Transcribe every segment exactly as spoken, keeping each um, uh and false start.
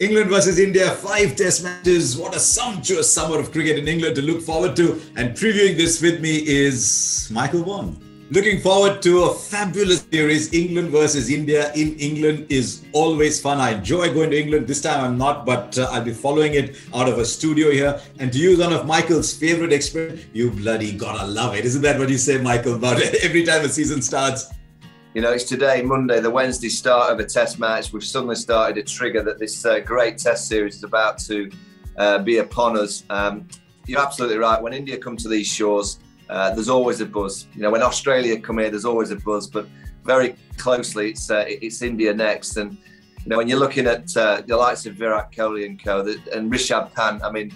England versus India, five test matches. What a sumptuous summer of cricket in England to look forward to. And previewing this with me is Michael Vaughan. Looking forward to a fabulous series. England versus India in England is always fun. I enjoy going to England. This time I'm not, but uh, I'll be following it out of a studio here. And to use one of Michael's favorite expressions, you bloody gotta love it. Isn't that what you say, Michael, about it every time a season starts? You know, it's today, Monday, the Wednesday start of a test match. We've suddenly started a trigger that this uh, great test series is about to uh, be upon us. Um, you're absolutely right. When India come to these shores, Uh, there's always a buzz. You know, when Australia come here, there's always a buzz, but very closely it's uh, it's India next. And you know, when you're looking at uh, the likes of Virat Kohli and co the, and Rishabh Pant, I mean,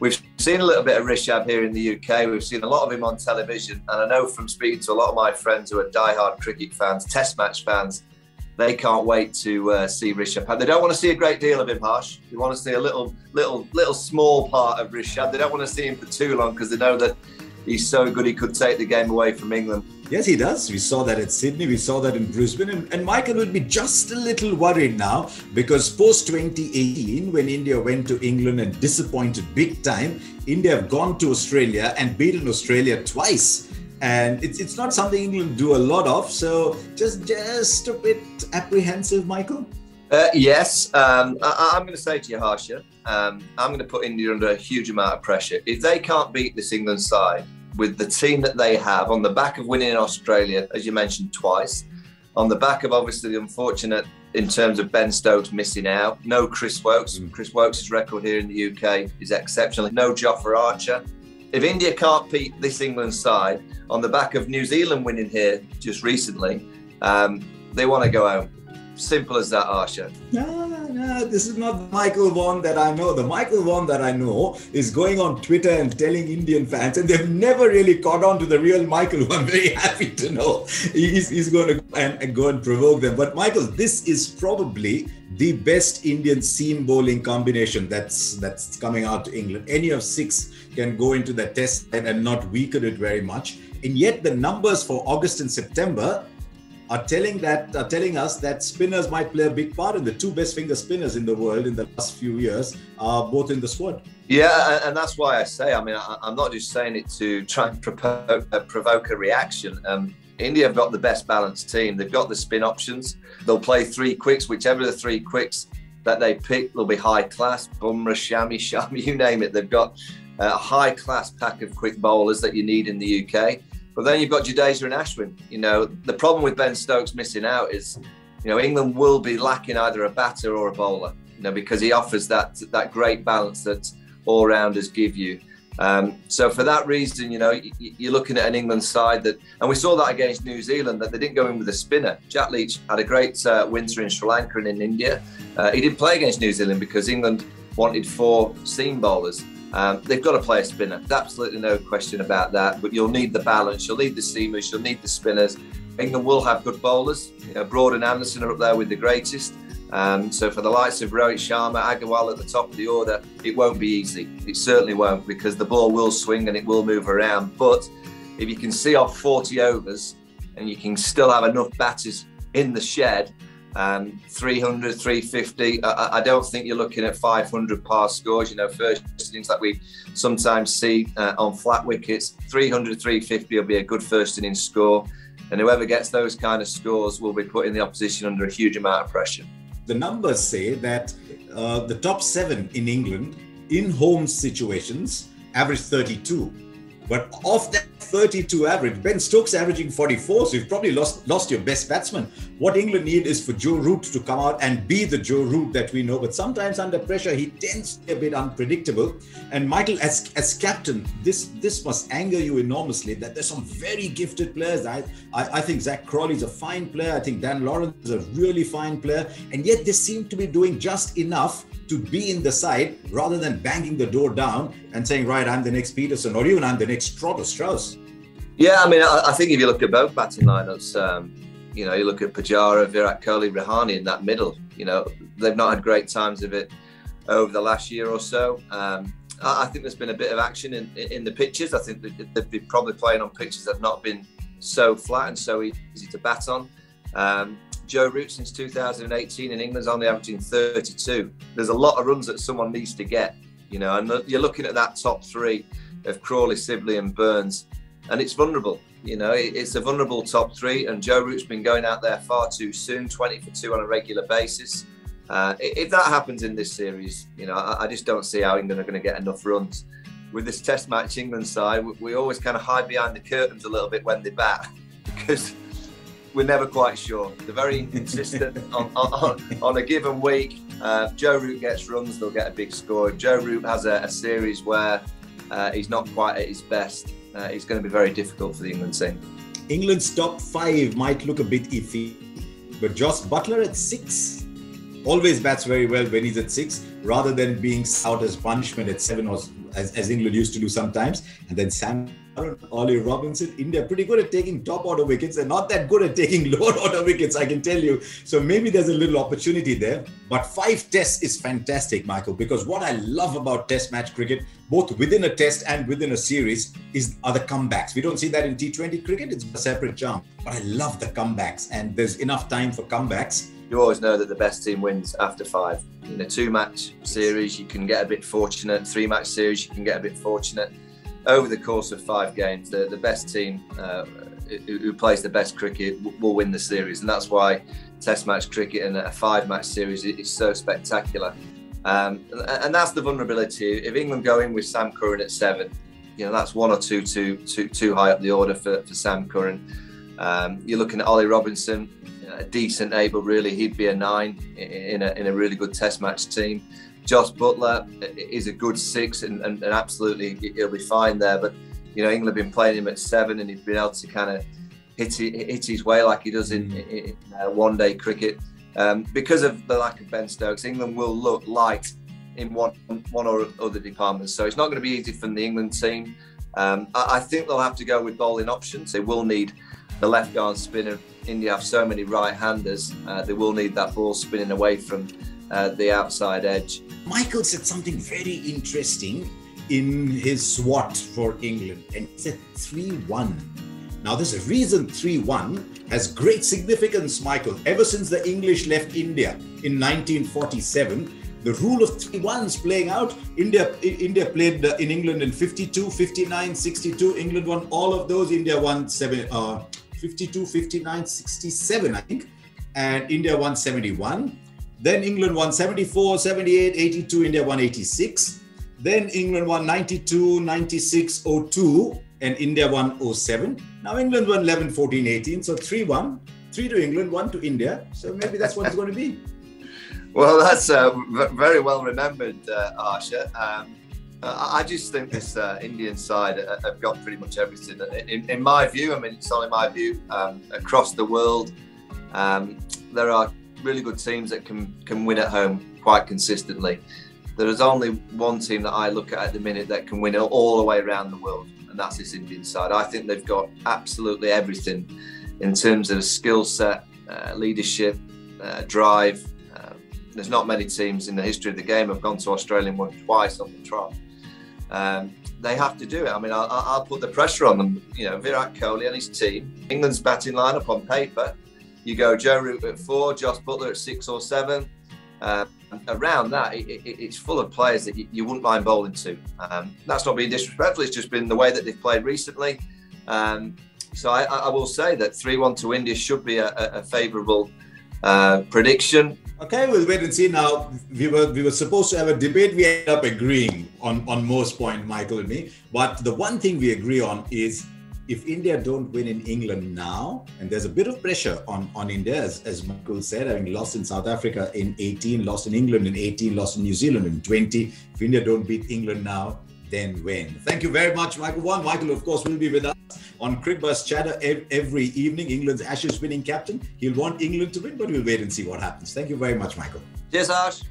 we've seen a little bit of Rishabh here in the U K. We've seen a lot of him on television, and I know from speaking to a lot of my friends who are diehard cricket fans, test match fans, they can't wait to uh, see Rishabh Pant. They don't want to see a great deal of him, Harsh. They want to see a little, little, little small part of Rishabh. They don't want to see him for too long because they know that he's so good, he could take the game away from England. Yes, he does. We saw that at Sydney. We saw that in Brisbane. And, and Michael would be just a little worried now because post twenty eighteen, when India went to England and disappointed big time, India have gone to Australia and beaten Australia twice. And it's, it's not something England do a lot of. So just, just a bit apprehensive, Michael? Uh, yes. Um, I, I'm going to say to you, Harsha, um, I'm going to put India under a huge amount of pressure. If they can't beat this England side, with the team that they have, on the back of winning in Australia, as you mentioned twice, on the back of obviously the unfortunate in terms of Ben Stokes missing out, no Chris Woakes. Mm. Chris Woakes' record here in the U K is exceptional. No Jofra Archer. If India can't beat this England side, on the back of New Zealand winning here just recently, um, they want to go home. Simple as that, Arsha. No, no, this is not Michael Vaughan that I know. The Michael Vaughan that I know is going on Twitter and telling Indian fans, and they've never really caught on to the real Michael, who I'm very happy to know. He's, he's going to go and, and go and provoke them. But Michael, this is probably the best Indian seam bowling combination that's that's coming out to England. Any of six can go into the test and, and not weaken it very much. And yet the numbers for August and September are telling that are telling us that spinners might play a big part, and the two best finger spinners in the world in the last few years are both in the squad. Yeah, and that's why I say, I mean, I'm not just saying it to try and provoke a reaction. Um, India have got the best balanced team. They've got the spin options. They'll play three quicks. Whichever the three quicks that they pick will be high class. Bumrah, Shami, Shami, you name it. They've got a high class pack of quick bowlers that you need in the U K. But then you've got Jadeja and Ashwin. You know, the problem with Ben Stokes missing out is, you know, England will be lacking either a batter or a bowler, you know, because he offers that that great balance that all-rounders give you. Um, so for that reason, you know, you're looking at an England side that, and we saw that against New Zealand, that they didn't go in with a spinner. Jack Leach had a great uh, winter in Sri Lanka and in India. Uh, he didn't play against New Zealand because England wanted four seam bowlers. Um, they've got to play a spinner. There's absolutely no question about that. But you'll need the balance. You'll need the seamers. You'll need the spinners. England will have good bowlers. You know, Broad and Anderson are up there with the greatest. Um, so for the likes of Rohit Sharma, Agarwal at the top of the order, it won't be easy. It certainly won't, because the ball will swing and it will move around. But if you can see off forty overs and you can still have enough batters in the shed, Um, three hundred, three fifty, I, I don't think you're looking at five hundred par scores, you know, first innings that we sometimes see uh, on flat wickets. three hundred, three fifty will be a good first innings score, and whoever gets those kind of scores will be putting the opposition under a huge amount of pressure. The numbers say that uh, the top seven in England in home situations average thirty-two, but off that thirty-two average, Ben Stokes averaging forty-four, so you've probably lost lost your best batsman. What England need is for Joe Root to come out and be the Joe Root that we know, but sometimes under pressure he tends to be a bit unpredictable. And Michael, as as captain, this this must anger you enormously, that there's some very gifted players. I, I, I think Zach Crowley is a fine player. I think Dan Lawrence is a really fine player, and yet they seem to be doing just enough to be in the side rather than banging the door down and saying, right, I'm the next Peterson, or even I'm the next Trott or Strauss. Yeah, I mean, I, I think if you look at both batting lineups, um, you know, you look at Pujara, Virat Kohli, Rahane in that middle, you know, they've not had great times of it over the last year or so. Um, I, I think there's been a bit of action in, in, in the pitches. I think they've been probably playing on pitches that have not been so flat and so easy to bat on. Um, Joe Root since two thousand eighteen in England's only averaging thirty-two. There's a lot of runs that someone needs to get, you know, and you're looking at that top three of Crawley, Sibley and Burns, and it's vulnerable. You know, it's a vulnerable top three, and Joe Root's been going out there far too soon, twenty for two on a regular basis. Uh, if that happens in this series, you know, I, I just don't see how England are going to get enough runs. With this Test match England side, we, we always kind of hide behind the curtains a little bit when they bat, because we're never quite sure. They're very inconsistent on, on, on a given week. Uh, if Joe Root gets runs, they'll get a big score. If Joe Root has a, a series where uh, he's not quite at his best, uh, it's going to be very difficult for the England team. England's top five might look a bit iffy, but Jos Buttler at six always bats very well when he's at six, rather than being out as punishment at seven, or as, as England used to do sometimes. And then Sam Curran, Ollie Robinson, India, pretty good at taking top order wickets and not that good at taking lower order wickets, I can tell you. So maybe there's a little opportunity there. But five tests is fantastic, Michael, because what I love about test match cricket, both within a test and within a series, is are the comebacks. We don't see that in T twenty cricket, it's a separate charm. But I love the comebacks, and there's enough time for comebacks. You always know that the best team wins after five. In a two-match series, you can get a bit fortunate. Three-match series, you can get a bit fortunate. Over the course of five games, the, the best team uh, who, who plays the best cricket will win the series. And that's why test-match cricket and a five-match series is so spectacular. Um, and that's the vulnerability. If England go in with Sam Curran at seven, you know, that's one or two too, too, too high up the order for, for Sam Curran. Um, you're looking at Ollie Robinson, a decent able, really. He'd be a nine in a, in a really good test match team. Jos Buttler is a good six, and, and, and absolutely he'll be fine there. But, you know, England have been playing him at seven, and he's been able to kind of hit, hit his way like he does in, in uh, one-day cricket. Um, because of the lack of Ben Stokes, England will look light in one, one or other department. So it's not going to be easy for the England team. Um, I, I think they'll have to go with bowling options. They will need the left arm spinner. India have so many right-handers, uh, they will need that ball spinning away from uh, the outside edge. Michael said something very interesting in his SWAT for England, and he said three one. Now there's a reason three one has great significance, Michael. Ever since the English left India in nineteen forty-seven, the rule of three ones playing out. India India played in England in fifty-two, fifty-nine, sixty-two. England won all of those. India won seven, uh, fifty-two, fifty-nine, sixty-seven, I think. And India won seventy-one. Then England won seventy-four, seventy-eight, eighty-two. India won eighty-six. Then England won ninety-two, ninety-six, oh two. And India won oh seven. Now England won eleven, fourteen, eighteen. So three one. three to England, one to India. So maybe that's what it's going to be. Well, that's uh, very well remembered, uh, Archer. Um, I just think this uh, Indian side have got pretty much everything. In, in my view, I mean, it's only my view, um, across the world, um, there are really good teams that can, can win at home quite consistently. There is only one team that I look at at the minute that can win all the way around the world, and that's this Indian side. I think they've got absolutely everything in terms of skill set, uh, leadership, uh, drive. There's not many teams in the history of the game have gone to Australia and won twice on the trot. Um, they have to do it. I mean, I'll, I'll put the pressure on them. You know, Virat Kohli and his team. England's batting lineup on paper. You go Joe Root at four, Jos Buttler at six or seven. Uh, around that, it, it, it's full of players that you, you wouldn't mind bowling to. Um, that's not being disrespectful. It's just been the way that they've played recently. Um, so I, I will say that three one to India should be a, a, a favourable uh, prediction. Okay, we'll wait and see now. We were we were supposed to have a debate. We ended up agreeing on, on most points, Michael and me. But the one thing we agree on is if India don't win in England now, and there's a bit of pressure on, on India, as, as Michael said, having lost in South Africa in eighteen, lost in England in eighteen, lost in New Zealand in twenty. If India don't beat England now, then when? Thank you very much, Michael Vaughan. Michael, of course, will be with us on Cricbuzz Chatter every evening. England's Ashes winning captain. He'll want England to win, but we'll wait and see what happens. Thank you very much, Michael. Cheers, Ash.